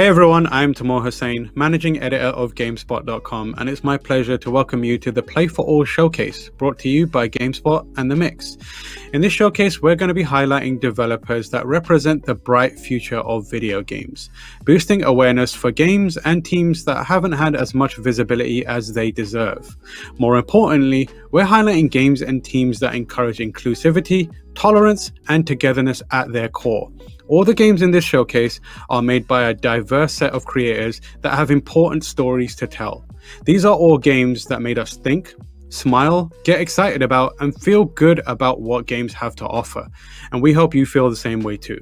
Hey everyone, I'm Tamoor Hussain, Managing Editor of GameSpot.com, and it's my pleasure to welcome you to the Play For All Showcase, brought to you by GameSpot and The Mix. In this showcase, we're going to be highlighting developers that represent the bright future of video games, boosting awareness for games and teams that haven't had as much visibility as they deserve. More importantly, we're highlighting games and teams that encourage inclusivity, tolerance, and togetherness at their core. All the games in this showcase are made by a diverse set of creators that have important stories to tell. These are all games that made us think, smile, get excited about, and feel good about what games have to offer. And we hope you feel the same way too.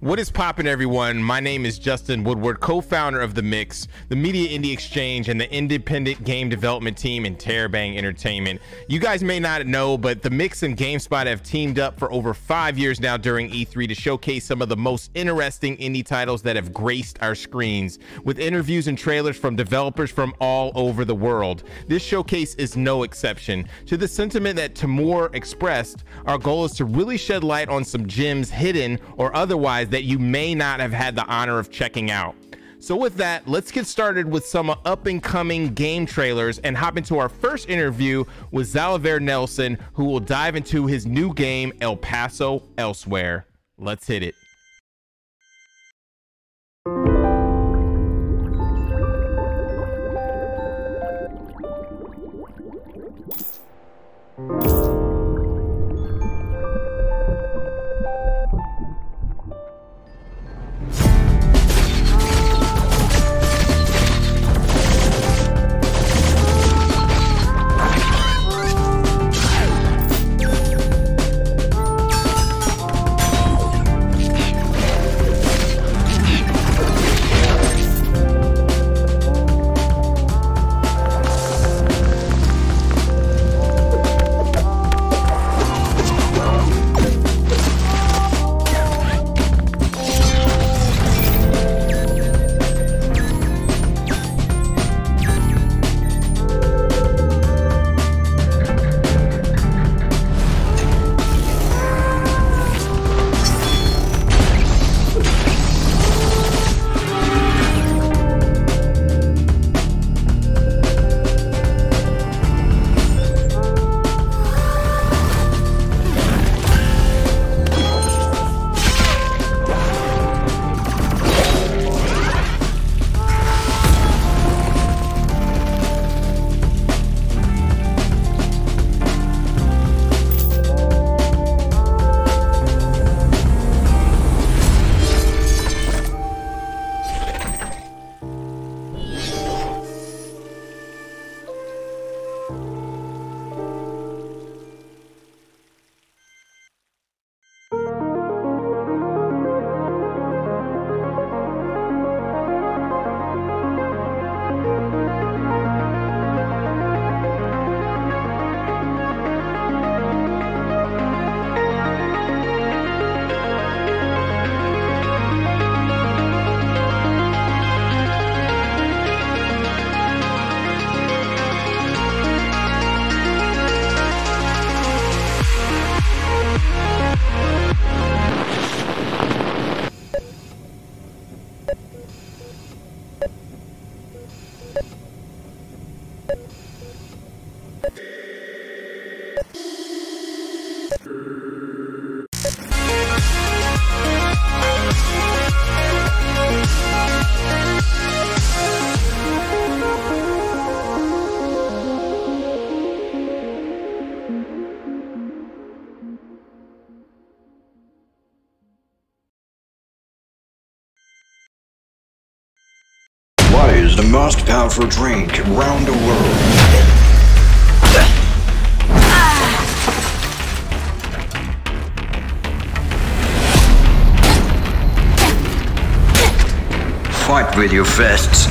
What is poppin', everyone? My name is Justin Woodward, co-founder of The Mix, the Media Indie Exchange, and the independent game development team in Interabang Entertainment. You guys may not know, but The Mix and GameSpot have teamed up for over 5 years now during E3 to showcase some of the most interesting indie titles that have graced our screens, with interviews and trailers from developers from all over the world. This showcase is no exception. To the sentiment that Tamoor expressed, our goal is to really shed light on some gems hidden or otherwise that you may not have had the honor of checking out. So with that, let's get started with some up and coming game trailers and hop into our first interview with Xavier Nelson, who will dive into his new game, El Paso Elsewhere. Let's hit it. The most powerful drink around the world. Fight with your fists.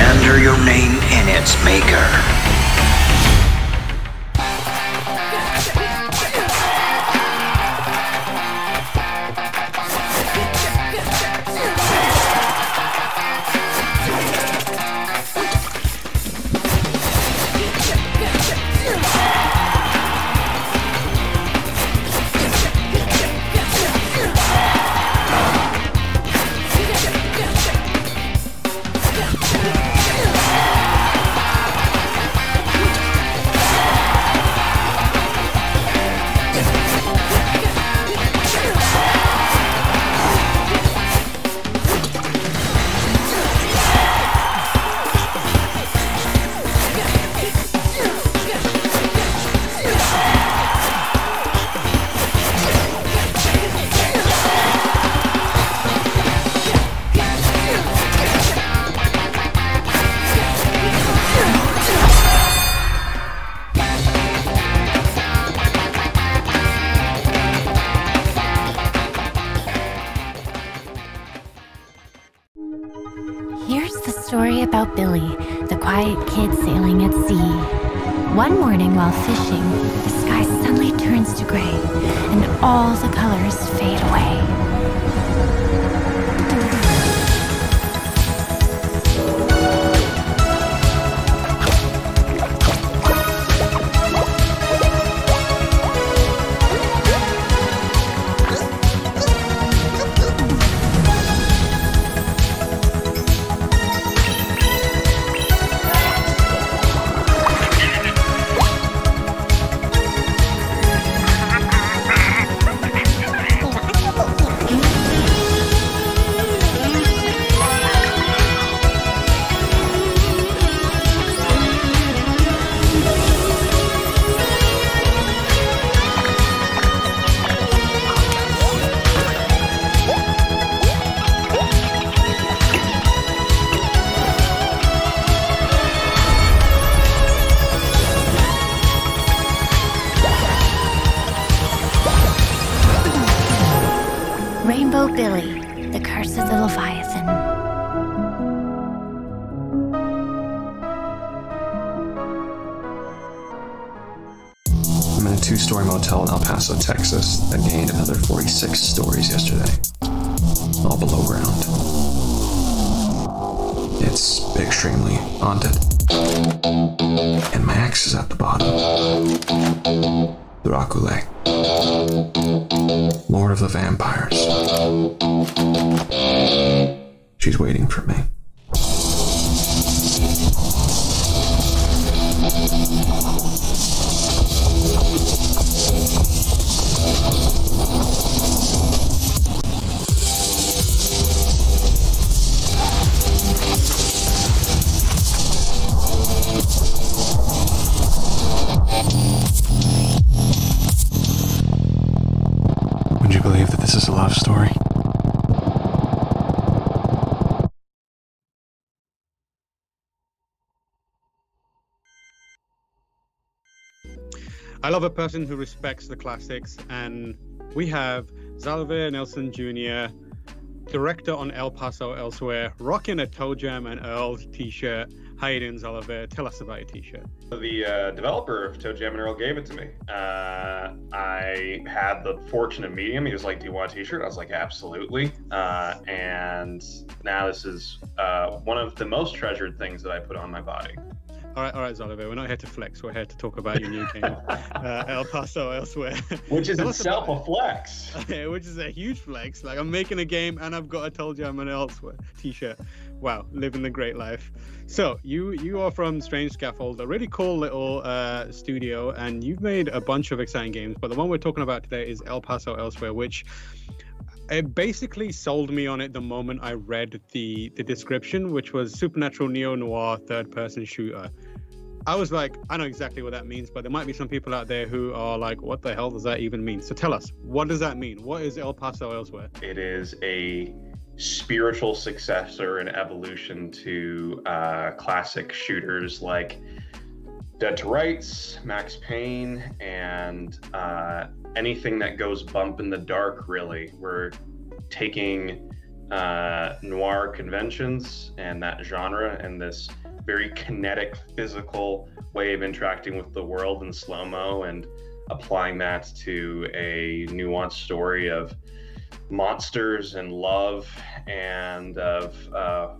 Enter your name in its maker. about Billy, the quiet kid sailing at sea. One morning while fishing, the sky suddenly turns to gray, and all the colors fade away. Texas that gained another 46 stories yesterday, all below ground. It's extremely haunted, and my axe is at the bottom. Dracula, Lord of the Vampires. She's waiting for me. I love a person who respects the classics, and we have Xavier Nelson Jr., director on El Paso Elsewhere, rocking a Toe Jam and Earl t-shirt. How you doing, Xavier? Tell us about your t-shirt. The developer of Toe Jam and Earl gave it to me. I had the fortunate medium. He was like, do you want a t-shirt? I was like, absolutely. And now this is one of the most treasured things that I put on my body. All right, Xavier, we're not here to flex. We're here to talk about your new game, El Paso Elsewhere. Which is itself a flex. Which is a huge flex. Like, I'm making a game and I've got a Told You I'm an Elsewhere t-shirt. Wow, living the great life. So you are from Strange Scaffold, a really cool little studio, and you've made a bunch of exciting games. But the one we're talking about today is El Paso Elsewhere, which... it basically sold me on it the moment I read the description, which was supernatural neo-noir third-person shooter. I was like, I know exactly what that means, but there might be some people out there who are like, what the hell does that even mean? So tell us, what does that mean? What is El Paso Elsewhere? It is a spiritual successor and evolution to classic shooters like Dead to Rights, Max Payne, and anything that goes bump in the dark, really. We're taking noir conventions and that genre and this very kinetic, physical way of interacting with the world in slow-mo and applying that to a nuanced story of monsters and love and of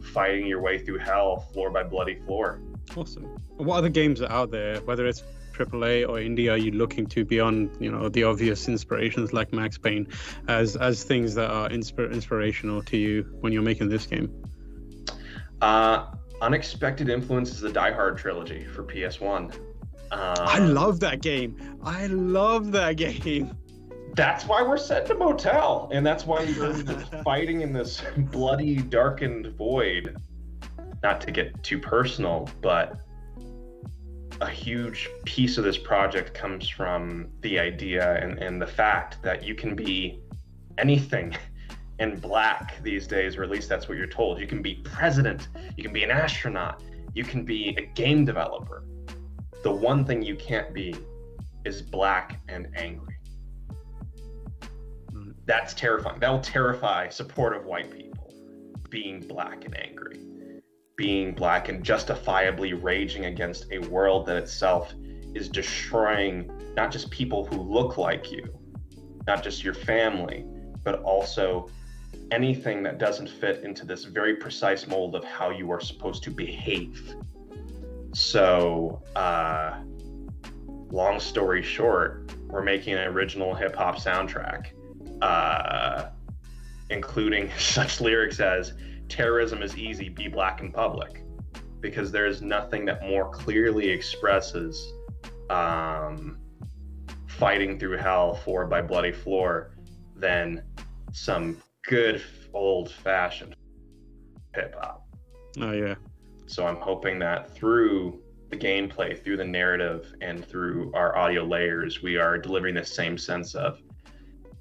fighting your way through hell floor by bloody floor. Awesome. What other games are out there, whether it's AAA or indie, are you looking to beyond, you know, the obvious inspirations like Max Payne as things that are inspirational to you when you're making this game? Unexpected influence is the Die Hard trilogy for PS1. I love that game. That's why we're sent to motel, and that's why you're fighting in this bloody, darkened void. Not to get too personal, but a huge piece of this project comes from the idea and the fact that you can be anything in black these days, or at least that's what you're told. You can be president, you can be an astronaut, you can be a game developer. The one thing you can't be is black and angry. That's terrifying. That will terrify supportive white people, being black and angry. being black and justifiably raging against a world that itself is destroying not just people who look like you, not just your family, but also anything that doesn't fit into this very precise mold of how you are supposed to behave. So, long story short, we're making an original hip-hop soundtrack, including such lyrics as, "Terrorism is easy, be black in public," because there is nothing that more clearly expresses fighting through hell for by bloody floor than some good old-fashioned hip-hop. Oh, yeah. So I'm hoping that through the gameplay, through the narrative, and through our audio layers, we are delivering the same sense of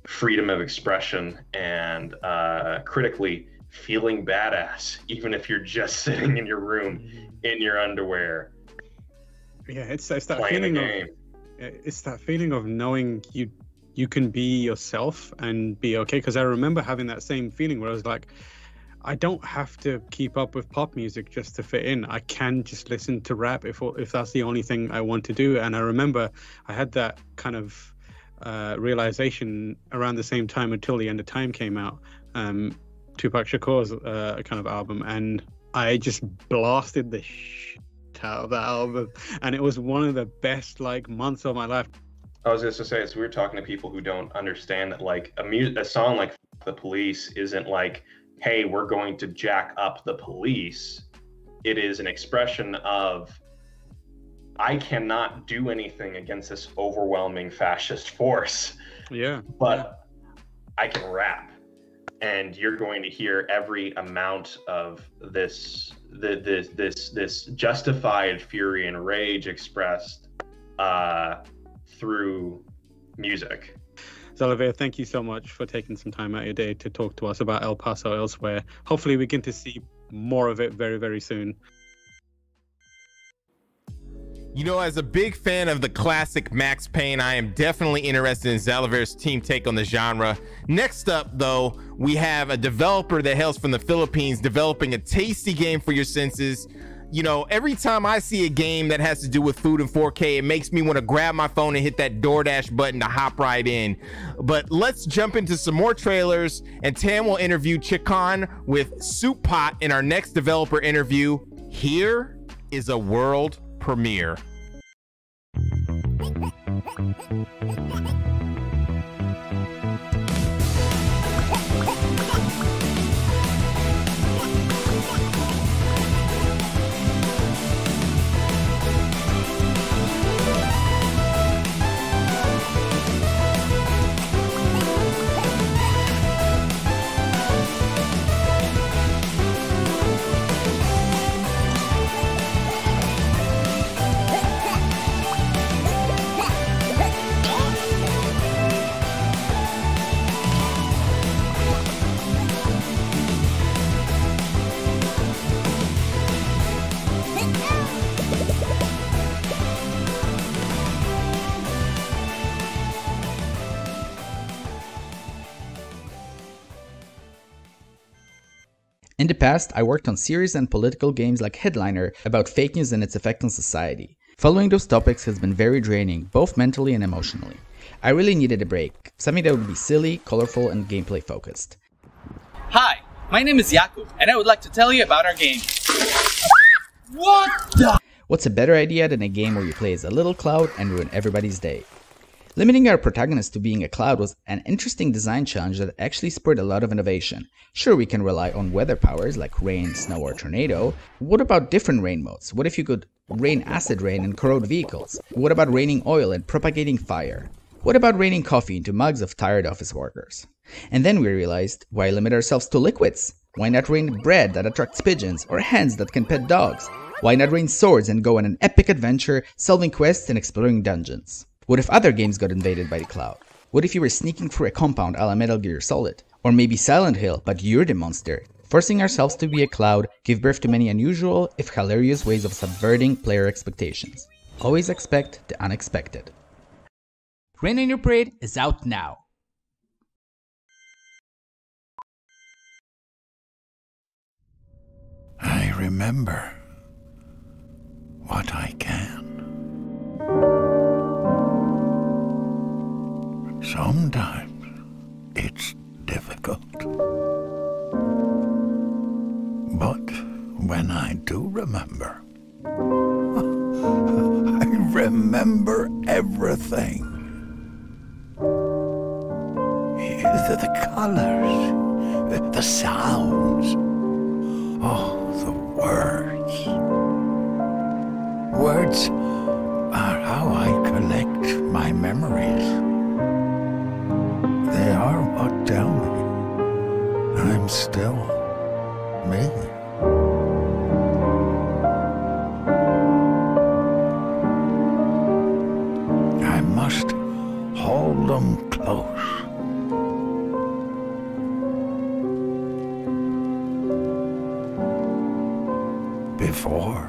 freedom of expression and critically feeling badass, even if you're just sitting in your room in your underwear. Yeah, it's that feeling of, it's that feeling of knowing you can be yourself and be okay. Because I remember having that same feeling where I was like, I don't have to keep up with pop music just to fit in. I can just listen to rap if that's the only thing I want to do. And I remember I had that kind of realization around the same time Until the End of Time came out, Tupac Shakur's kind of album, and I just blasted the shit out of that album, and it was one of the best like months of my life. I was just to say, so we were talking to people who don't understand that like a song like The Police isn't like, hey, we're going to jack up the police. It is an expression of, I cannot do anything against this overwhelming fascist force. Yeah. But yeah, I can rap. And you're going to hear every amount of this justified fury and rage expressed through music. Zalaveya, thank you so much for taking some time out of your day to talk to us about El Paso Elsewhere. Hopefully we get to see more of it very, very soon. You know, as a big fan of the classic Max Payne, I am definitely interested in Zalaveya's team take on the genre. Next up, though, we have a developer that hails from the Philippines developing a tasty game for your senses. You know, every time I see a game that has to do with food and 4K, it makes me want to grab my phone and hit that DoorDash button to hop right in. But let's jump into some more trailers, and Tam will interview Chikon with Soup Pot in our next developer interview. Here is a world premiere. In the past, I worked on serious and political games like Headliner about fake news and its effect on society. Following those topics has been very draining, both mentally and emotionally. I really needed a break, something that would be silly, colorful, and gameplay focused. Hi, my name is Jakub, and I would like to tell you about our game. What the? What's a better idea than a game where you play as a little cloud and ruin everybody's day? Limiting our protagonist to being a cloud was an interesting design challenge that actually spurred a lot of innovation. Sure, we can rely on weather powers like rain, snow, or tornado. What about different rain modes? What if you could rain acid rain and corrode vehicles? What about raining oil and propagating fire? What about raining coffee into mugs of tired office workers? And then we realized, why limit ourselves to liquids? Why not rain bread that attracts pigeons or hens that can pet dogs? Why not rain swords and go on an epic adventure, solving quests and exploring dungeons? What if other games got invaded by the cloud? What if you were sneaking through a compound a la Metal Gear Solid? Or maybe Silent Hill, but you're the monster. Forcing ourselves to be a cloud gave birth to many unusual, if hilarious, ways of subverting player expectations. Always expect the unexpected. Rain on Your Parade is out now. I remember what I can. Sometimes it's difficult. But when I do remember, I remember everything. The colors, the sounds, oh, the words. Words are how I collect my memories. They are what tell me I'm still me. Before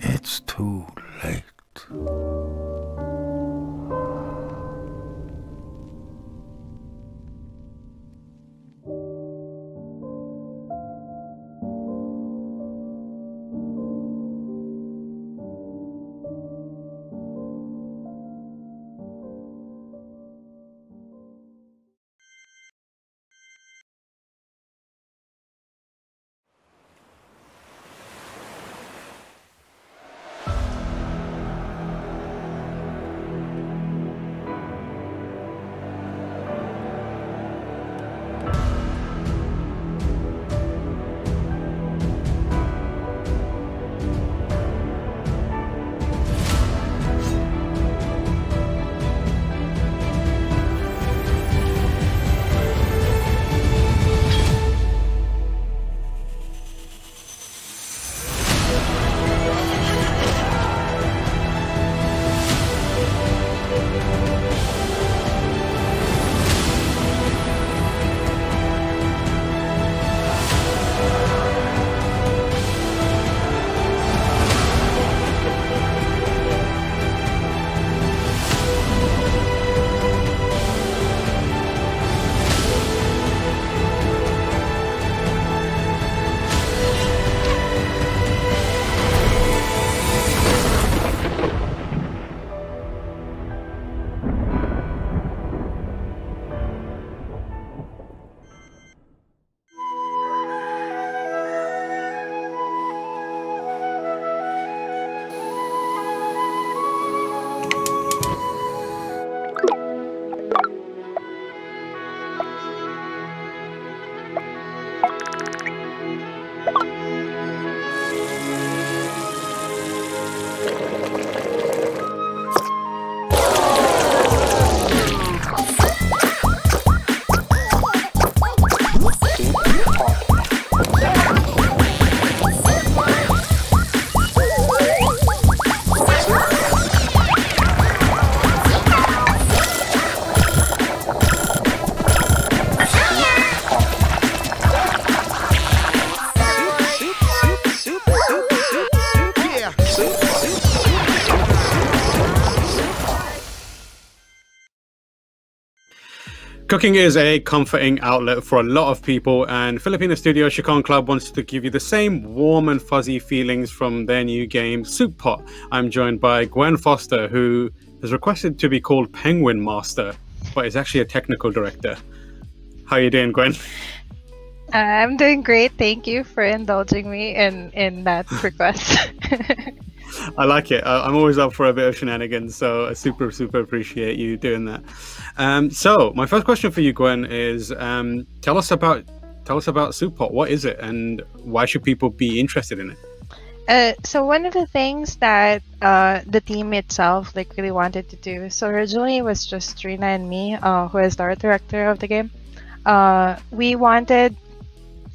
it's too late. Cooking is a comforting outlet for a lot of people, and Filipino studio Chikon Club wants to give you the same warm and fuzzy feelings from their new game, Soup Pot. I'm joined by Gwen Foster, who has requested to be called Penguin Master, but is actually a technical director. How are you doing, Gwen? I'm doing great. Thank you for indulging me in that request. I like it. I'm always up for a bit of shenanigans, so I super appreciate you doing that. So my first question for you, Gwen, is tell us about Soup Pot. What is it, and why should people be interested in it? So one of the things that the team itself really wanted to do. So originally it was just Trina and me, who is the art director of the game. We wanted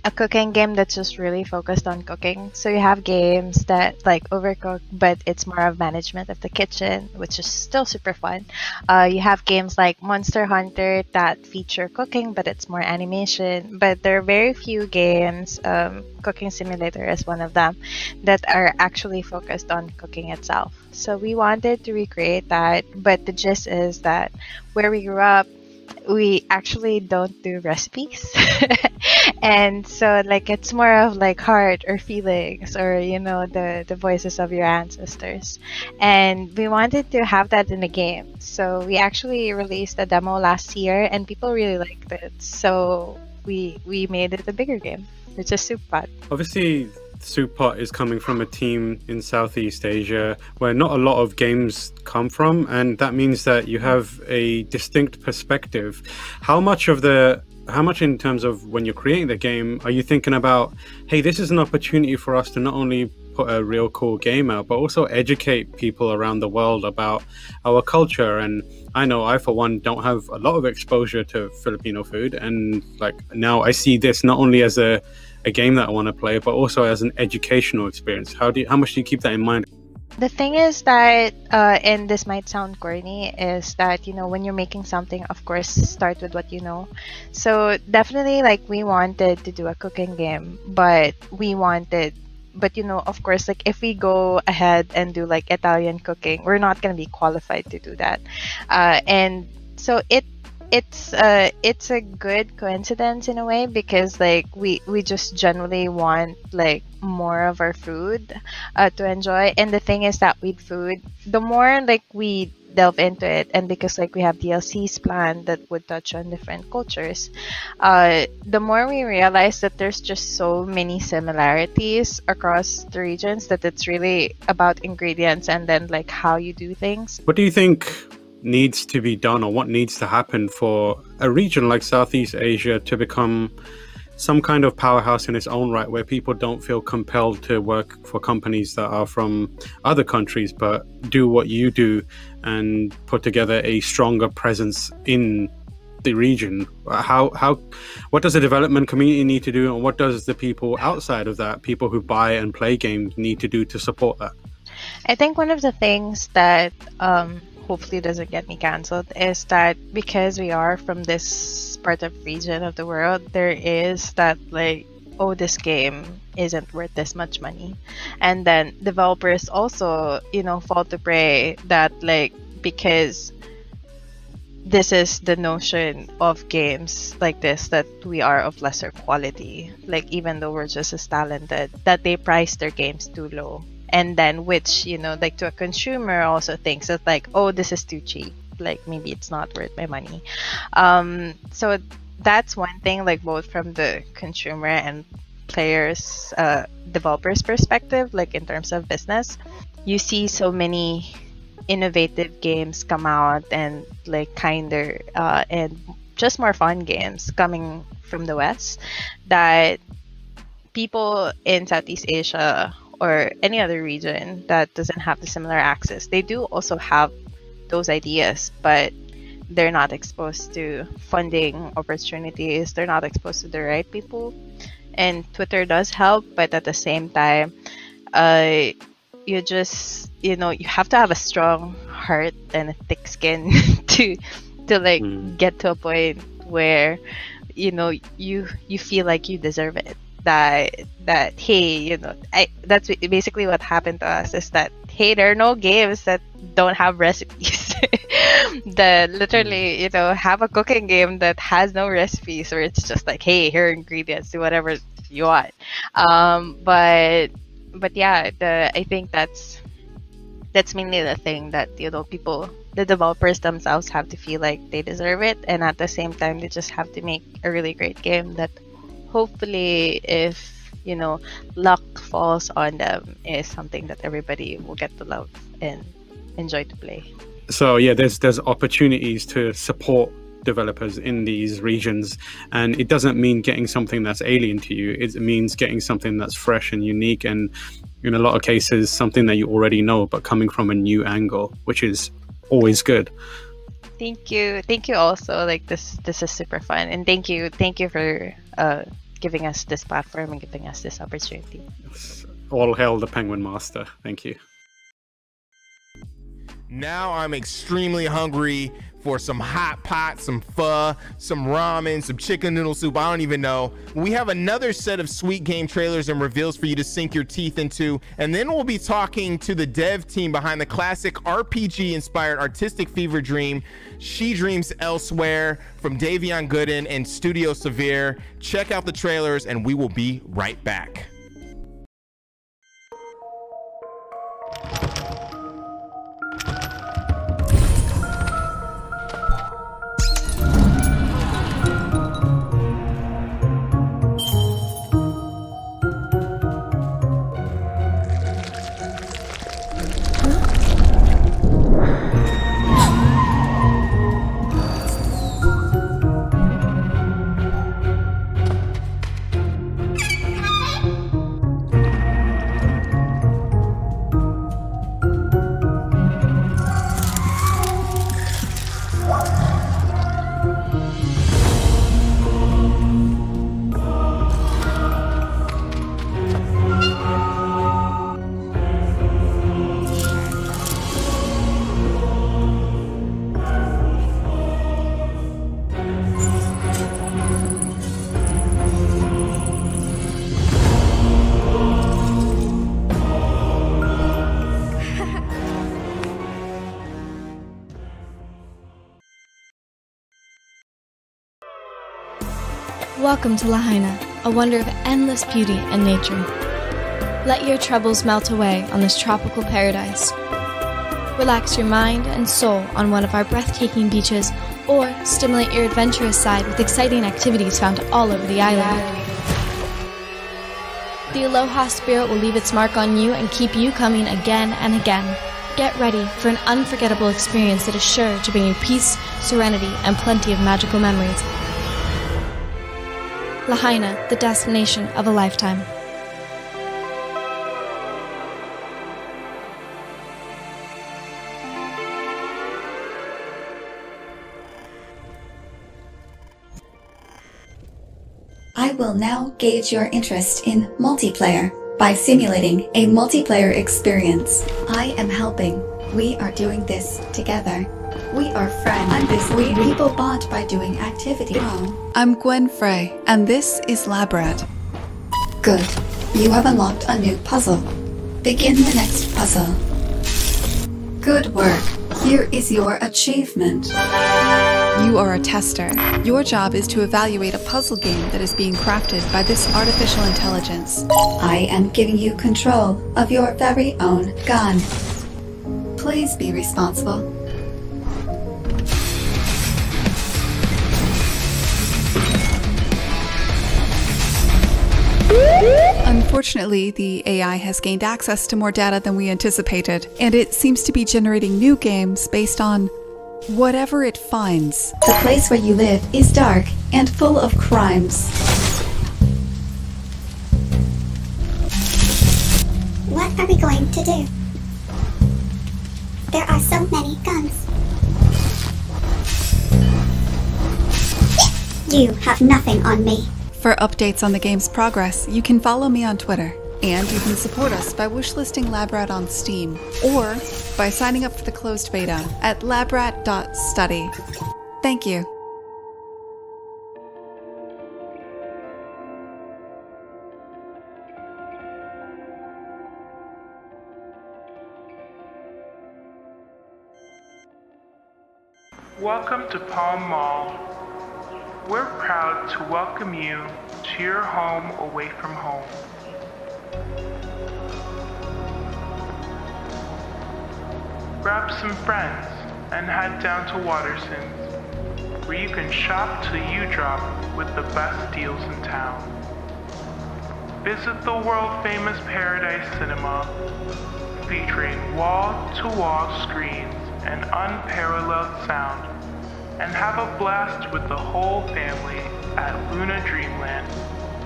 a cooking game that's just really focused on cooking. So you have games that overcook, but it's more of management of the kitchen, which is still super fun. You have games like Monster Hunter that feature cooking, but it's more animation. But there are very few games, Cooking Simulator is one of them, that are actually focused on cooking itself. So we wanted to recreate that, but the gist is that where we grew up, we actually don't do recipes. And so like it's more of like heart or feelings or, you know, the voices of your ancestors. And we wanted to have that in the game. So we actually released a demo last year and people really liked it. So we made it a bigger game, which is Soup Pot. Obviously, Soup Pot is coming from a team in Southeast Asia where not a lot of games come from, and that means that you have a distinct perspective. How much in terms of when you're creating the game are you thinking about, hey, this is an opportunity for us to not only put a real cool game out but also educate people around the world about our culture? And I know I for one don't have a lot of exposure to Filipino food, and like now I see this not only as a game that I want to play but also as an educational experience. How much do you keep that in mind? The thing is that, and this might sound corny, is that, you know, when you're making something, of course, start with what you know. So definitely, like, we wanted to do a cooking game, but you know, of course, like if we go ahead and do like Italian cooking, we're not going to be qualified to do that. And so it's a good coincidence in a way, because like we just generally want like more of our food to enjoy. And the thing is that with food, the more like we delve into it, and because like we have DLCs planned that would touch on different cultures, the more we realize that there's just so many similarities across the regions that it's really about ingredients and then like how you do things. What do you think needs to be done, or what needs to happen for a region like Southeast Asia to become some kind of powerhouse in its own right, where people don't feel compelled to work for companies that are from other countries but do what you do and put together a stronger presence in the region? What does the development community need to do, and what does the people outside of that, people who buy and play games, need to do to support that? I think one of the things that hopefully doesn't get me cancelled is that because we are from this part of region of the world, there is that like, oh, this game isn't worth this much money, and then developers also, you know, fall to prey that like, because this is the notion of games like this, that we are of lesser quality, like even though we're just as talented, that they price their games too low. And then which, you know, like to a consumer also thinks that like, oh, this is too cheap, like maybe it's not worth my money. So that's one thing, like both from the consumer and players, developers perspective, like in terms of business, you see so many innovative games come out and like kinder and just more fun games coming from the West that people in Southeast Asia or any other region that doesn't have the similar access, they do also have those ideas, but they're not exposed to funding opportunities, they're not exposed to the right people. And Twitter does help, but at the same time, you just, you know, you have to have a strong heart and a thick skin to like get to a point where, you know, you feel like you deserve it. That hey, you know, that's basically what happened to us, is that hey, there are no games that don't have recipes. That literally, you know, have a cooking game that has no recipes, or it's just like, hey, here are ingredients, do whatever you want. But yeah, I think that's mainly the thing, that, you know, people, the developers themselves, have to feel like they deserve it, and at the same time they just have to make a really great game that hopefully, if, you know, luck falls on them, is something that everybody will get to love and enjoy to play. So yeah, there's opportunities to support developers in these regions, and it doesn't mean getting something that's alien to you, it means getting something that's fresh and unique, and in a lot of cases something that you already know but coming from a new angle, which is always good. Thank you also, like this is super fun, and thank you for giving us this platform and giving us this opportunity. All hail the Penguin Master. Thank you. Now I'm extremely hungry for some hot pot, some pho, some ramen, some chicken noodle soup. I don't even know. We have another set of sweet game trailers and reveals for you to sink your teeth into. And then we'll be talking to the dev team behind the classic RPG-inspired artistic fever dream, She Dreams Elsewhere, from Davionne Gooden and Studio Severe. Check out the trailers and we will be right back. Welcome to Lahaina, a wonder of endless beauty and nature. Let your troubles melt away on this tropical paradise. Relax your mind and soul on one of our breathtaking beaches, or stimulate your adventurous side with exciting activities found all over the island. The Aloha spirit will leave its mark on you and keep you coming again and again. Get ready for an unforgettable experience that is sure to bring you peace, serenity, and plenty of magical memories. Lahaina, the destination of a lifetime. I will now gauge your interest in multiplayer by simulating a multiplayer experience. I am helping. We are doing this together. We are friends. I'm this weird people bond by doing activity. I'm Gwen Frey, and this is Labrad. Good. You have unlocked a new puzzle. Begin the next puzzle. Good work. Here is your achievement. You are a tester. Your job is to evaluate a puzzle game that is being crafted by this artificial intelligence. I am giving you control of your very own gun. Please be responsible. Unfortunately, the AI has gained access to more data than we anticipated, and it seems to be generating new games based on whatever it finds. The place where you live is dark and full of crimes. What are we going to do? There are so many guns. You have nothing on me. For updates on the game's progress, you can follow me on Twitter. And you can support us by wishlisting Labrat on Steam, or by signing up for the closed beta at labrat.study. Thank you. Welcome to Palm Mall. We're proud to welcome you to your home away from home. Grab some friends and head down to Waterson's, where you can shop till you drop with the best deals in town. Visit the world-famous Paradise Cinema, featuring wall-to-wall screens and unparalleled sound, and have a blast with the whole family at Luna Dreamland,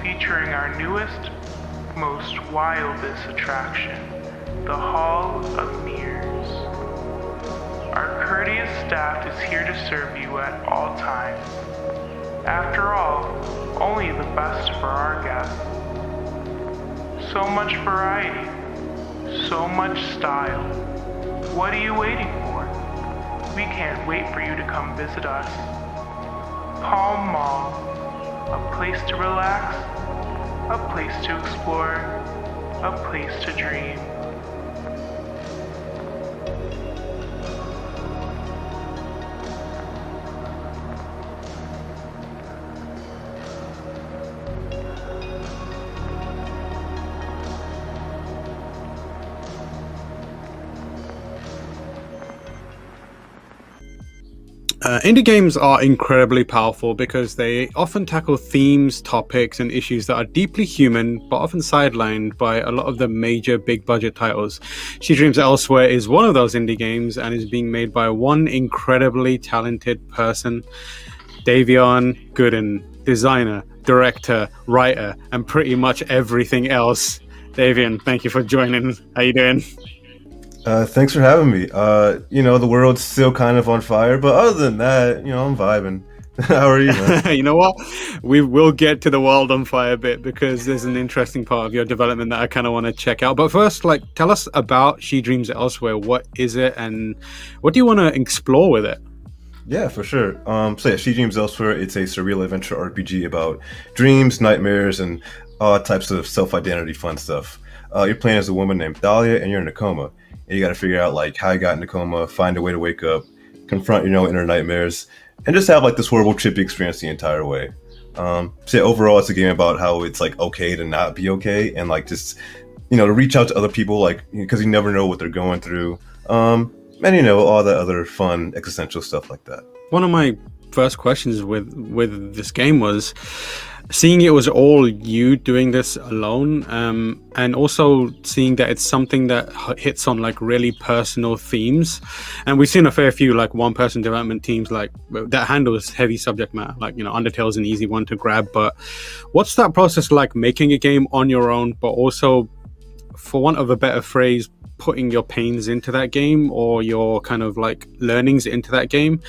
featuring our newest, most wildest attraction, the Hall of Mirrors. Our courteous staff is here to serve you at all times. After all, only the best for our guests. So much variety, so much style. What are you waiting for? We can't wait for you to come visit us. Palm Mall, a place to relax, a place to explore, a place to dream. Indie games are incredibly powerful because they often tackle themes, topics, and issues that are deeply human but often sidelined by a lot of the major big budget titles. She Dreams Elsewhere is one of those indie games and is being made by one incredibly talented person, Davionne Gooden, designer, director, writer, and pretty much everything else. Davionne, thank you for joining. How you doing? Thanks for having me. You know, the world's still kind of on fire, but other than that, you know, I'm vibing. How are you, man? You know what? We will get to the world on fire a bit because there's an interesting part of your development that I kind of want to check out. But first, like, tell us about She Dreams Elsewhere. What is it and what do you want to explore with it? Yeah, for sure. So yeah, She Dreams Elsewhere, it's a surreal adventure RPG about dreams, nightmares, and all types of self-identity fun stuff. You're playing as a woman named Dahlia and you're in a coma. And you got to figure out like how you got in a coma, find a way to wake up, confront your inner nightmares, and just have like this horrible trippy experience the entire way. So yeah, overall, it's a game about how it's like okay to not be okay, and like just, you know, to reach out to other people, like, because you never know what they're going through, and you know, all that other fun existential stuff like that. One of my first questions with this game was seeing it was all you doing this alone, and also seeing that it's something that hits on like really personal themes. And we've seen a fair few like one person development teams like that handles heavy subject matter, like, you know, Undertale is an easy one to grab. But what's that process like, making a game on your own but also, for want of a better phrase, putting your pains into that game or your kind of like learnings into that game?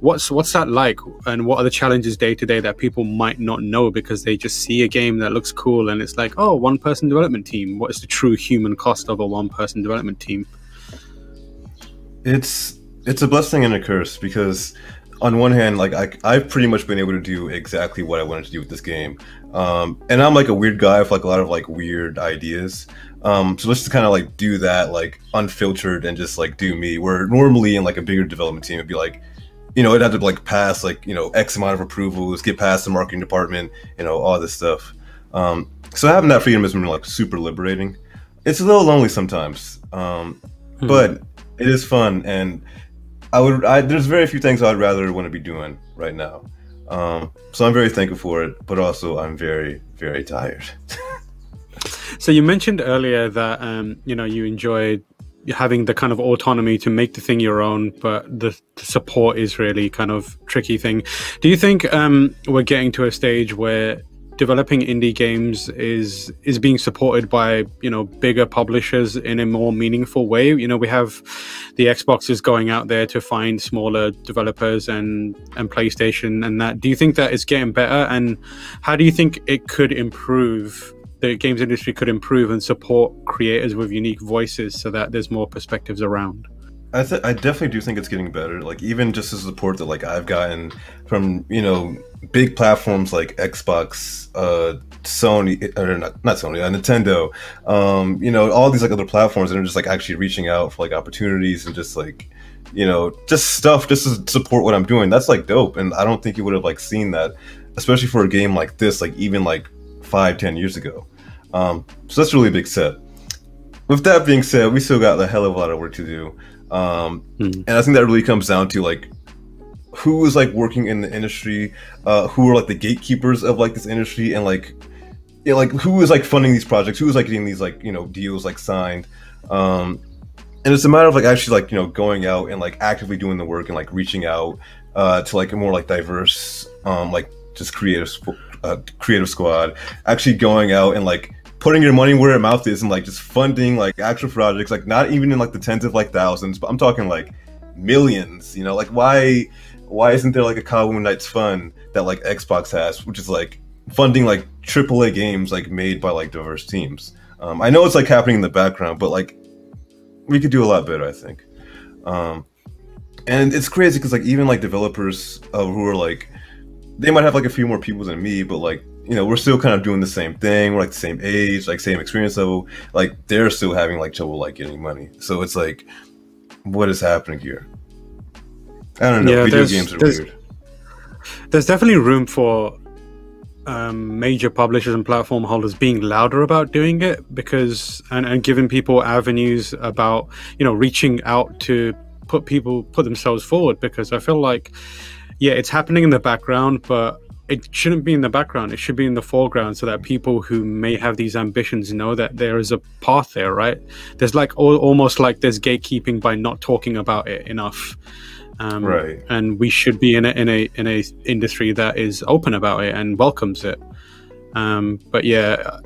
What's that like, and what are the challenges day to day that people might not know because they just see a game that looks cool and it's like, oh, one person development team? What is the true human cost of a one person development team? It's a blessing and a curse, because on one hand, like I've pretty much been able to do exactly what I wanted to do with this game, and I'm like a weird guy with like a lot of like weird ideas. So let's just kind of like do that like unfiltered and just like do me, where normally in like a bigger development team it'd be like, you know, it'd have to like pass like, you know, X amount of approvals, get past the marketing department, you know, all this stuff. So having that freedom has been like super liberating. It's a little lonely sometimes, but it is fun, and there's very few things I'd rather want to be doing right now. So I'm very thankful for it, but also I'm very, very tired. So you mentioned earlier that, you know, you enjoyed having the kind of autonomy to make the thing your own, but the support is really kind of tricky thing. Do you think we're getting to a stage where developing indie games is being supported by, you know, bigger publishers in a more meaningful way? You know, we have the Xboxes going out there to find smaller developers and PlayStation and that. Do you think that it's getting better, and how do you think it could improve, the games industry could improve and support creators with unique voices so that there's more perspectives around? I definitely do think it's getting better. Like, even just the support that like I've gotten from, you know, big platforms like Xbox, Sony, or not Sony, Nintendo, you know, all these like other platforms that are just like actually reaching out for like opportunities and just like, you know, just stuff just to support what I'm doing. That's like dope, and I don't think you would have like seen that, especially for a game like this, like even like 5-10 years ago. So that's really a big step. With that being said, we still got a hell of a lot of work to do. And I think that really comes down to like who is like working in the industry, who are like the gatekeepers of like this industry, and like, you know, like who is like funding these projects, who is like getting these like, you know, deals like signed. And it's a matter of like actually like, you know, going out and like actively doing the work and like reaching out to like a more like diverse like just creative squad, actually going out and like putting your money where your mouth is and like just funding like actual projects, like not even in like the tens of like thousands, but I'm talking like millions, you know, like why isn't there like a Kawoom Nights fund that like Xbox has, which is like funding like AAA games like made by like diverse teams? I know it's like happening in the background, but like we could do a lot better, I think. And it's crazy because like even like developers who are like, they might have like a few more people than me, but like, you know, we're still kind of doing the same thing. We're like the same age, like same experience level. Like they're still having like trouble like getting money. So it's like, what is happening here? I don't know. Yeah, video games are weird. There's definitely room for major publishers and platform holders being louder about doing it, because and giving people avenues about, you know, reaching out to put themselves forward, because I feel like, yeah, it's happening in the background, but it shouldn't be in the background. It should be in the foreground so that people who may have these ambitions know that there is a path there, right? There's like almost like there's gatekeeping by not talking about it enough. Right. And we should be in a industry that is open about it and welcomes it. But yeah,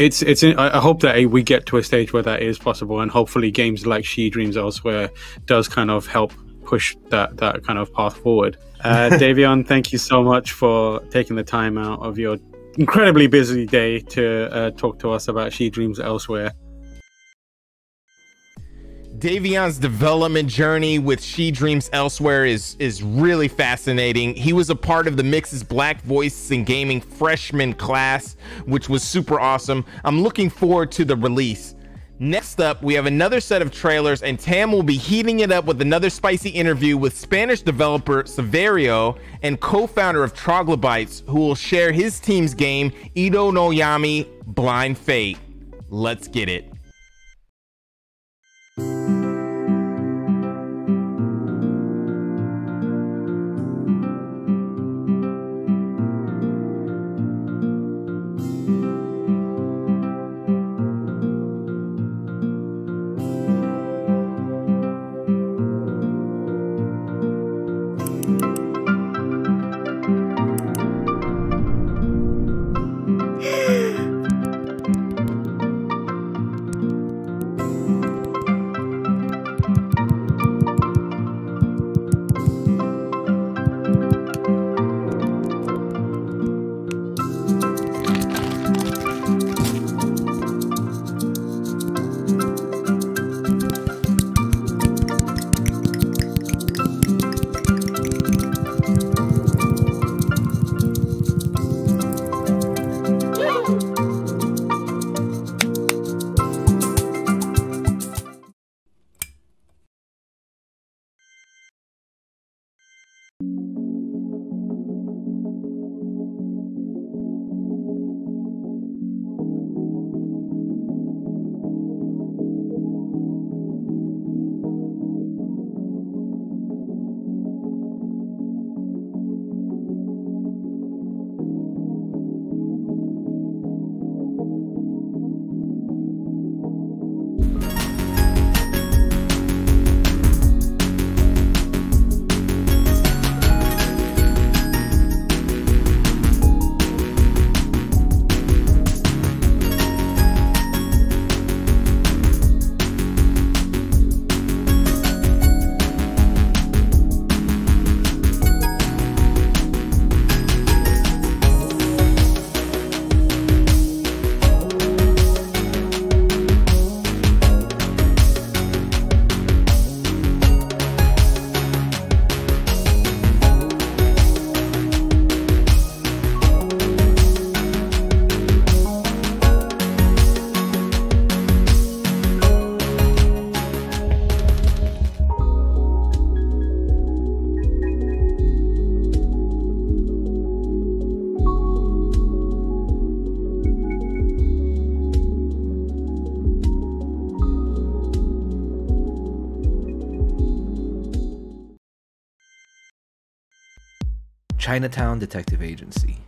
I hope that we get to a stage where that is possible, and hopefully games like She Dreams Elsewhere does kind of help push that kind of path forward. Davionne, thank you so much for taking the time out of your incredibly busy day to talk to us about She Dreams Elsewhere. Davionne's development journey with She Dreams Elsewhere is really fascinating. He was a part of the Mix's Black Voices in Gaming freshman class, which was super awesome. I'm looking forward to the release. Next up, we have another set of trailers, and Tam will be heating it up with another spicy interview with Spanish developer Saverio and co-founder of Troglodytes, who will share his team's game, Edo no Yami, Blind Fate. Let's get it. Chinatown Detective Agency.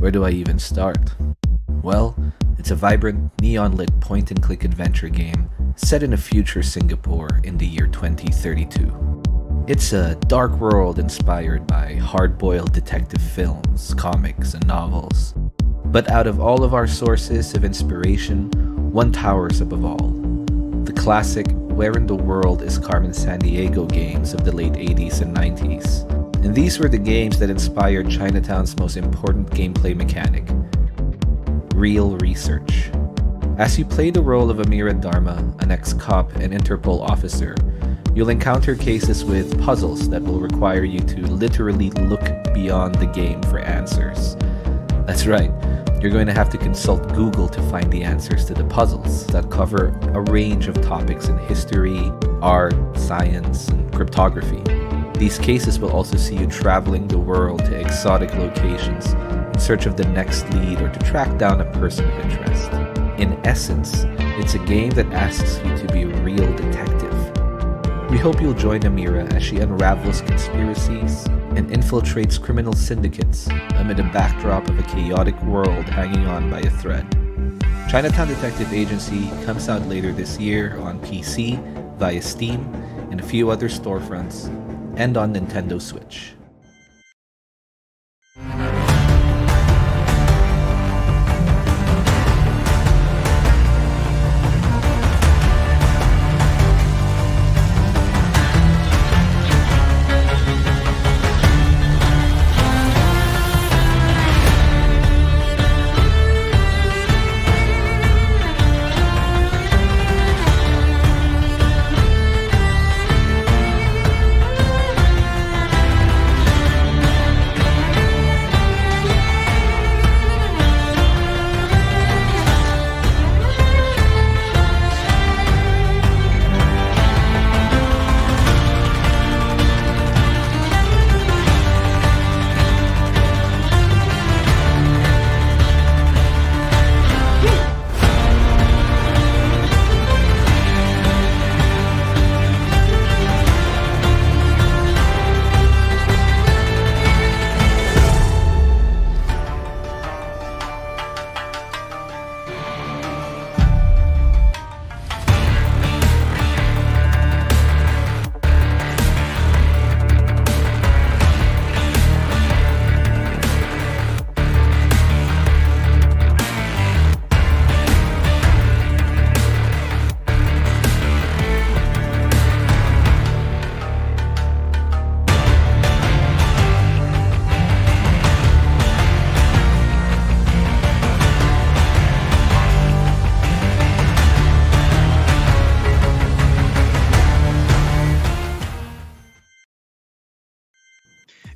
Where do I even start? Well, it's a vibrant, neon-lit point-and-click adventure game set in a future Singapore in the year 2032. It's a dark world inspired by hard-boiled detective films, comics, and novels. But out of all of our sources of inspiration, one towers above all. The classic Where in the World is Carmen Sandiego games of the late 80s and 90s. And these were the games that inspired Chinatown's most important gameplay mechanic, real research. As you play the role of Amira Dharma, an ex-cop and Interpol officer, You'll encounter cases with puzzles that will require you to literally look beyond the game for answers. That's right, you're going to have to consult Google to find the answers to the puzzles that cover a range of topics in history, art, science, and cryptography. These cases will also see you traveling the world to exotic locations in search of the next lead or to track down a person of interest. In essence, it's a game that asks you to be a real detective. We hope you'll join Amira as she unravels conspiracies and infiltrates criminal syndicates amid a backdrop of a chaotic world hanging on by a thread. Chinatown Detective Agency comes out later this year on PC, via Steam, and a few other storefronts, and on Nintendo Switch.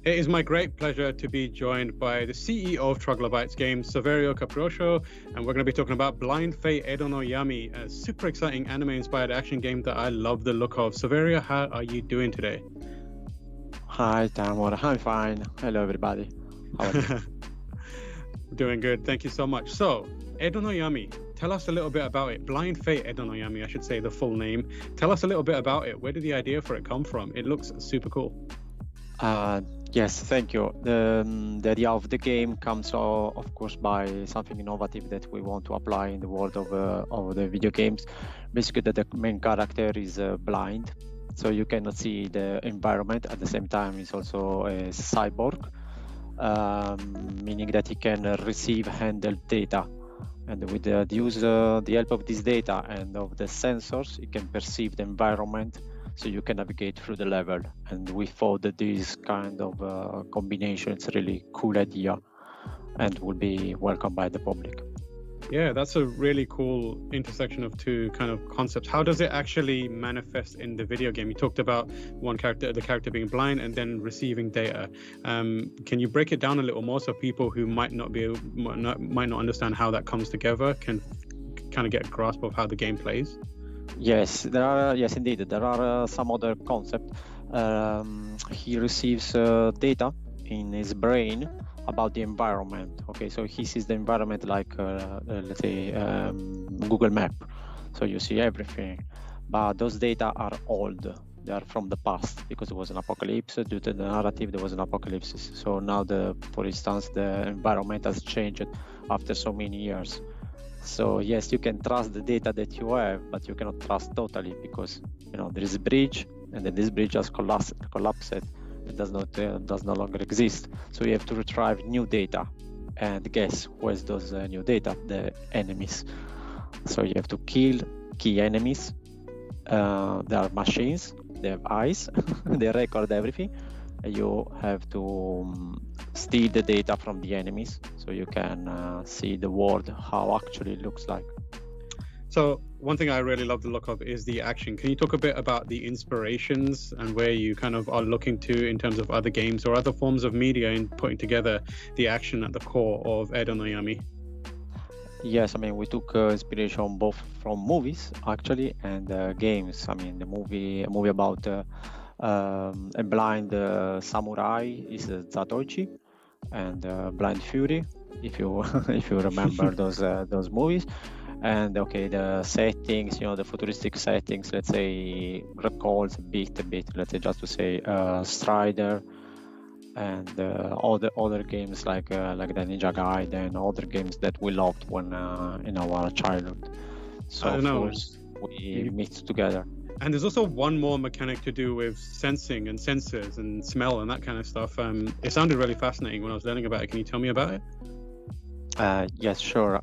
It is my great pleasure to be joined by the CEO of Troglodytes Games, Saverio Caporusso, and we're going to be talking about Blind Fate: Edo No Yami, a super exciting anime-inspired action game that I love the look of. Saverio, how are you doing today? Hi, Tamoor. I'm fine. Hello, everybody. How are you? Doing good. Thank you so much. So, Edo No Yami, tell us a little bit about it. Blind Fate: Edo No Yami, I should say the full name. Tell us a little bit about it. Where did the idea for it come from? It looks super cool. Yes, thank you. The idea of the game comes, of course, by something innovative that we want to apply in the world of the video games. Basically, that the main character is blind, so you cannot see the environment. At the same time, he's also a cyborg, meaning that he can receive, handle data. And with the help of this data and of the sensors, he can perceive the environment, so you can navigate through the level. And we thought that this kind of combination is a really cool idea and will be welcomed by the public. Yeah, that's a really cool intersection of two kind of concepts. How does it actually manifest in the video game? You talked about one character, the character being blind and then receiving data. Can you break it down a little more so people who might not understand how that comes together can kind of get a grasp of how the game plays? Yes, there are. Yes, indeed, there are some other concepts. He receives data in his brain about the environment. Okay, so he sees the environment like, let's say, Google Map. So you see everything, but those data are old. They are from the past because it was an apocalypse. Due to the narrative, there was an apocalypse. So now, for instance, the environment has changed after so many years. So yes, you can trust the data that you have, but you cannot trust totally because there is a bridge, and then this bridge has collapsed. It does no longer exist. So you have to retrieve new data, and guess who has those new data? The enemies. So you have to kill key enemies. They are machines. They have eyes. They record everything. You have to steal the data from the enemies so you can see the world, how actually it looks like. So one thing I really love the look of is the action. Can you talk a bit about the inspirations and where you kind of are looking to in terms of other games or other forms of media in putting together the action at the core of Edo no Yami? Yes, I mean, we took inspiration both from movies, actually, and games. I mean, the movie about a blind samurai is Zatoichi, and Blind Fury, if you remember those movies. And okay, the settings, you know, the futuristic settings, let's say, recalls a bit, let's say, just to say, Strider, and other games like the Ninja Gaiden, other games that we loved when in our childhood. So of course we mixed together. And there's also one more mechanic to do with sensing and sensors and smell and that kind of stuff. It sounded really fascinating when I was learning about it. Can you tell me about it? Yes, sure.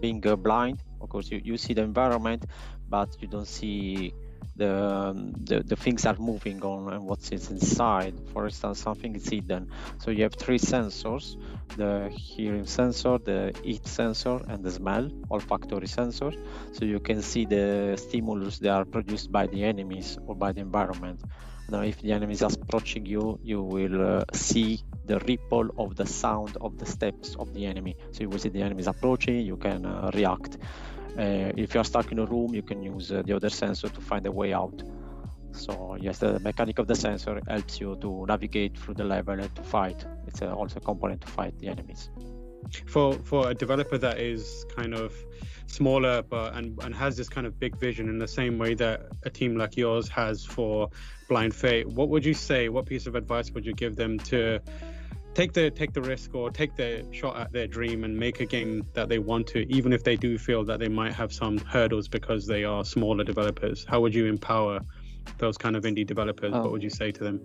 Being blind, of course, you see the environment, but you don't see the things are moving on and what is inside. For instance, something is hidden. So you have three sensors: the hearing sensor, the heat sensor, and the smell, olfactory sensor. So you can see the stimulus that are produced by the enemies or by the environment. Now, if the enemy is approaching you, you will see the ripple of the sound of the steps of the enemy. So you will see the enemy is approaching, you can react. If you are stuck in a room, you can use the other sensor to find a way out. So yes, the mechanic of the sensor helps you to navigate through the level and to fight. It's also a component to fight the enemies. For a developer that is kind of smaller but and has this kind of big vision in the same way that a team like yours has for Blind Fate, what would you say, what piece of advice would you give them to take the risk or take the shot at their dream and make a game that they want to, even if they do feel that they might have some hurdles because they are smaller developers? How would you empower those kind of indie developers? What would you say to them?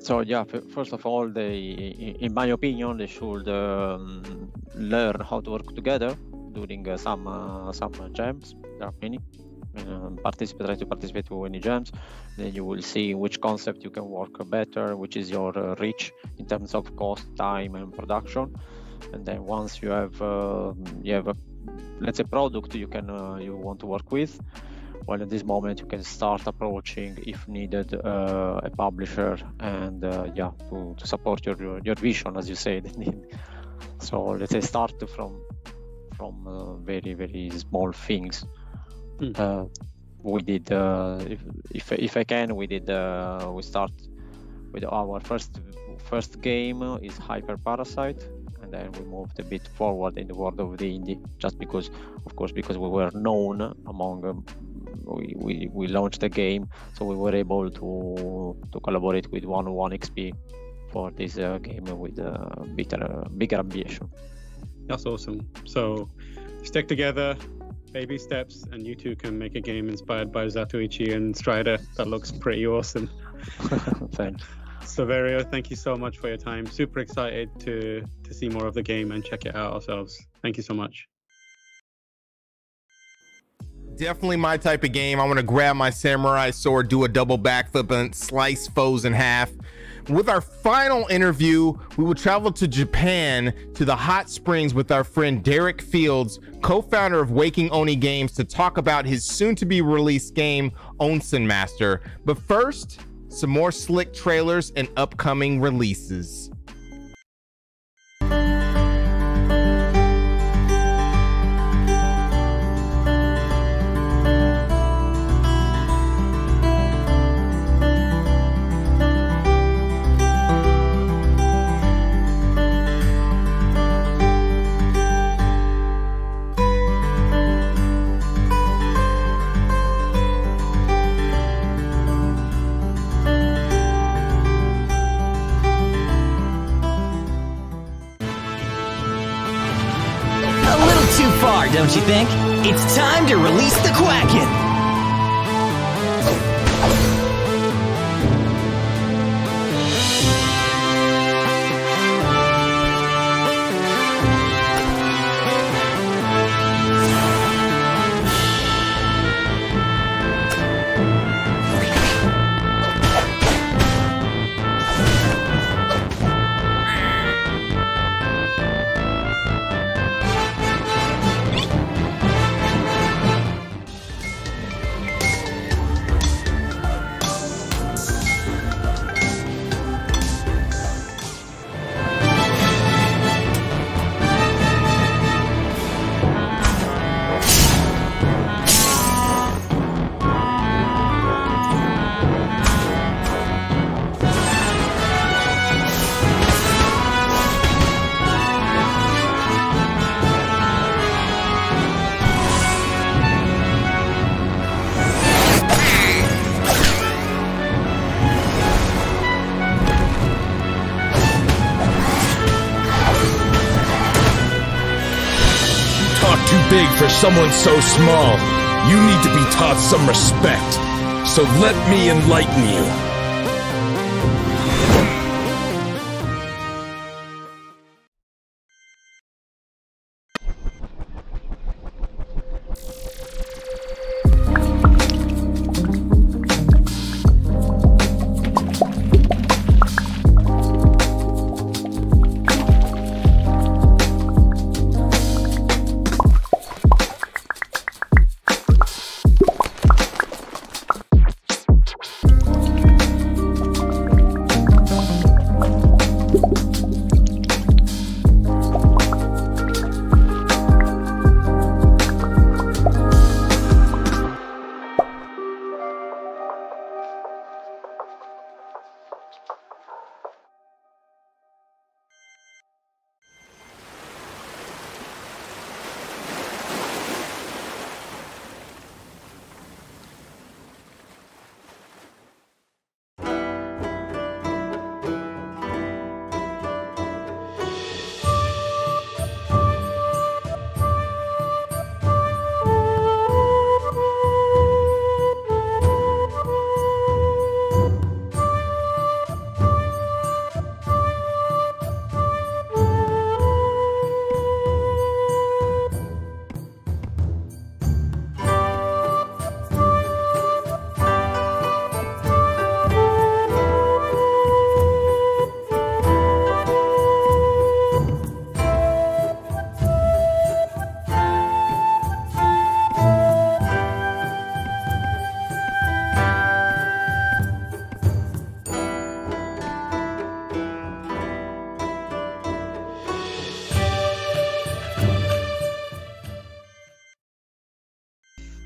So yeah, first of all, in my opinion, they should learn how to work together during some jams. There are many. Try to participate to any jams. Then you will see which concept you can work better, which is your reach in terms of cost, time, and production. And then once you have a, let's say, product you want to work with. Well, at this moment, you can start approaching, if needed, a publisher and to support your vision, as you said. So let's say start from very, very small things. We did, if I can, we start with our first game is Hyper Parasite. And then we moved a bit forward in the world of the indie, just because, of course, we were known among we launched the game, so we were able to collaborate with 101 XP for this game with bigger ambition. That's awesome. So stick together, baby steps, and you two can make a game inspired by Zatoichi and Strider that looks pretty awesome. Thanks. Saverio, thank you so much for your time. Super excited to see more of the game and check it out ourselves. Thank you so much. Definitely my type of game. I want to grab my samurai sword, do a double backflip, and slice foes in half. With our final interview, we will travel to Japan, to the hot springs, with our friend Derrick Fields, co-founder of Working Oni Games, to talk about his soon-to-be released game, Onsen Master. But first, some more slick trailers and upcoming releases. Don't you think? It's time to release the Quacken! big for someone so small, you need to be taught some respect. So let me enlighten you.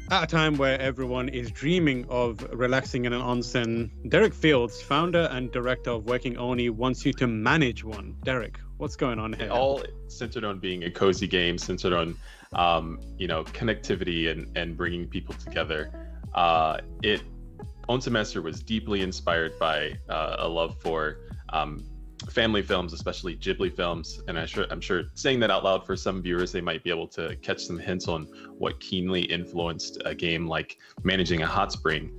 At a time where everyone is dreaming of relaxing in an onsen, Derrick Fields, founder and director of Working Oni, wants you to manage one. Derrick, what's going on here? All centered on being a cozy game, centered on connectivity and bringing people together. Onsen Master was deeply inspired by a love for family films, especially Ghibli films, and I'm sure saying that out loud for some viewers, they might be able to catch some hints on what keenly influenced a game like Managing a Hot Spring.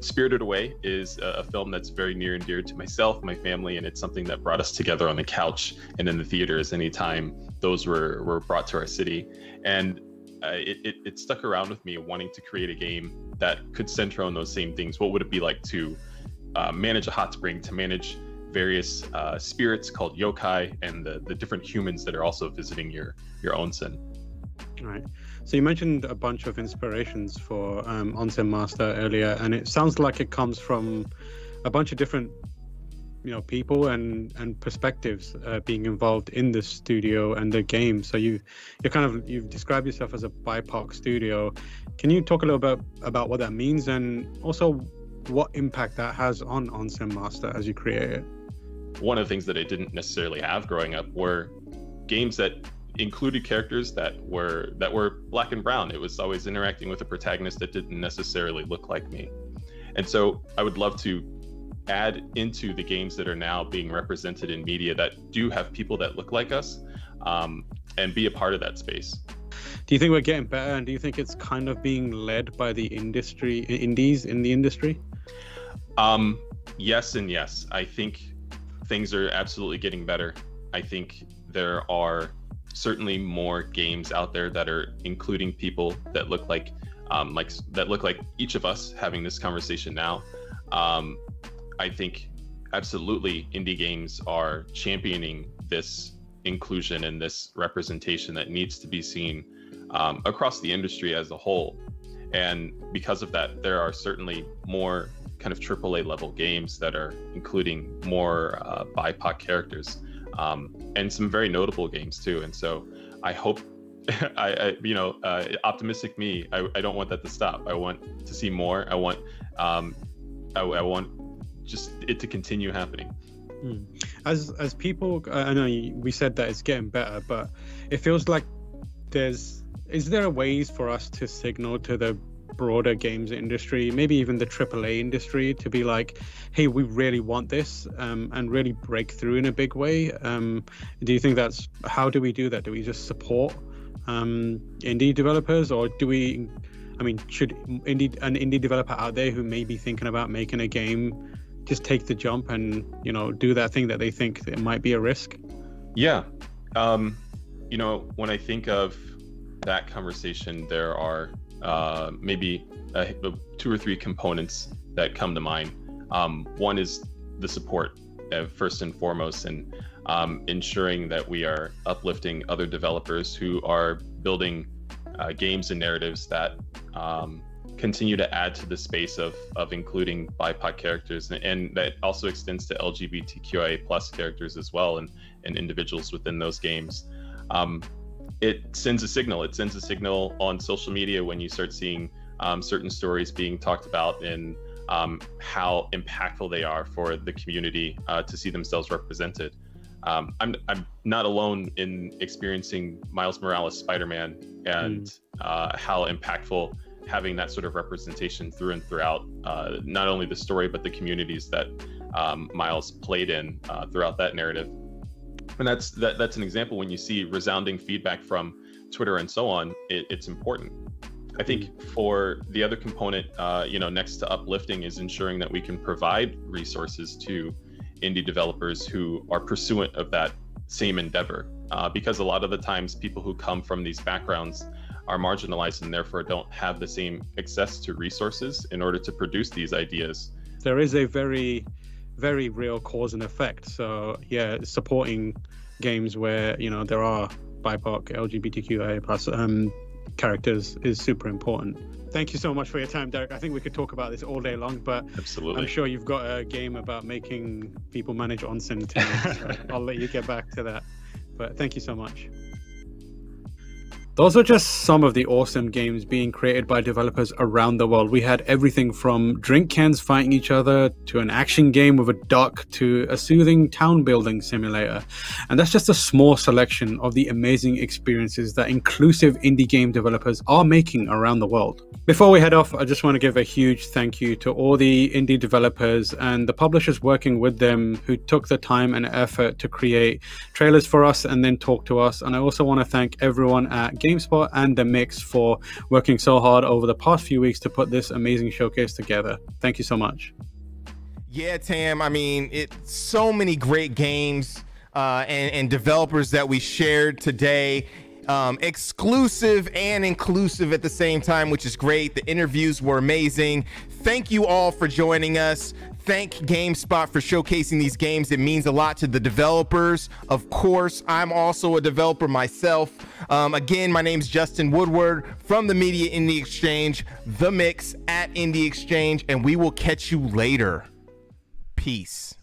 Spirited Away is a film that's very near and dear to myself, my family, and it's something that brought us together on the couch and in the theaters anytime those were brought to our city. And it stuck around with me, wanting to create a game that could center on those same things. What would it be like to manage a hot spring, to manage various spirits called yokai, and the different humans that are also visiting your onsen. All right. So you mentioned a bunch of inspirations for Onsen Master earlier, and it sounds like it comes from a bunch of different people and perspectives being involved in the studio and the game. So you've described yourself as a BIPOC studio. Can you talk a little bit about what that means, and also what impact that has on Onsen Master as you create it? One of the things that I didn't necessarily have growing up were games that included characters that were black and brown. It was always interacting with a protagonist that didn't necessarily look like me. And so I would love to add into the games that are now being represented in media that do have people that look like us, and be a part of that space. Do you think we're getting better, and do you think it's kind of being led by the industry, indies in the industry? Yes and yes. I think things are absolutely getting better. I think there are certainly more games out there that are including people that look like each of us having this conversation now. I think absolutely indie games are championing this inclusion and this representation that needs to be seen across the industry as a whole. And because of that, there are certainly more kind of AAA level games that are including more BIPOC characters, and some very notable games too. And so I hope, optimistic me, I don't want that to stop. I want to see more. I want just it to continue happening. As people, I know we said that it's getting better, but it feels like is there ways for us to signal to the broader games industry, maybe even the AAA industry, to be like, hey, we really want this, and really break through in a big way? Do you think that's, how do we do that? Do we just support indie developers, or do we? I mean, should an indie developer out there who may be thinking about making a game just take the jump and, you know, do that thing that they think that might be a risk? Yeah, you know, when I think of that conversation, there are maybe two or three components that come to mind. One is the support, first and foremost, and ensuring that we are uplifting other developers who are building games and narratives that continue to add to the space of including BIPOC characters, and that also extends to LGBTQIA plus characters as well, and individuals within those games. It sends a signal. It sends a signal on social media when you start seeing certain stories being talked about and how impactful they are for the community to see themselves represented. I'm not alone in experiencing Miles Morales' Spider-Man and how impactful having that sort of representation through and throughout not only the story, but the communities that Miles played in throughout that narrative. And that's an example. When you see resounding feedback from Twitter and so on, it's important. I think for the other component, you know, next to uplifting is ensuring that we can provide resources to indie developers who are pursuant of that same endeavor, because a lot of the times people who come from these backgrounds are marginalized and therefore don't have the same access to resources in order to produce these ideas. There is a very, very real cause and effect. So yeah, supporting games where, you know, there are BIPOC, LGBTQIA plus characters is super important. Thank you so much for your time, Derrick. I think we could talk about this all day long, but absolutely, I'm sure you've got a game about making people manage onsen too, so I'll let you get back to that. But thank you so much. Those are just some of the awesome games being created by developers around the world. We had everything from drink cans fighting each other to an action game with a duck to a soothing town building simulator. And that's just a small selection of the amazing experiences that inclusive indie game developers are making around the world. Before we head off, I just want to give a huge thank you to all the indie developers and the publishers working with them who took the time and effort to create trailers for us and then talk to us. And I also want to thank everyone at GameSpot and The Mix for working so hard over the past few weeks to put this amazing showcase together. Thank you so much. Yeah, Tam, I mean, it's so many great games and developers that we shared today, exclusive and inclusive at the same time, which is great. The interviews were amazing. Thank you all for joining us. Thank GameSpot for showcasing these games. It means a lot to the developers. Of course, I'm also a developer myself. Again, my name's Justin Woodward from the Media Indie Exchange, The Mix at Indie Exchange, and we will catch you later. Peace.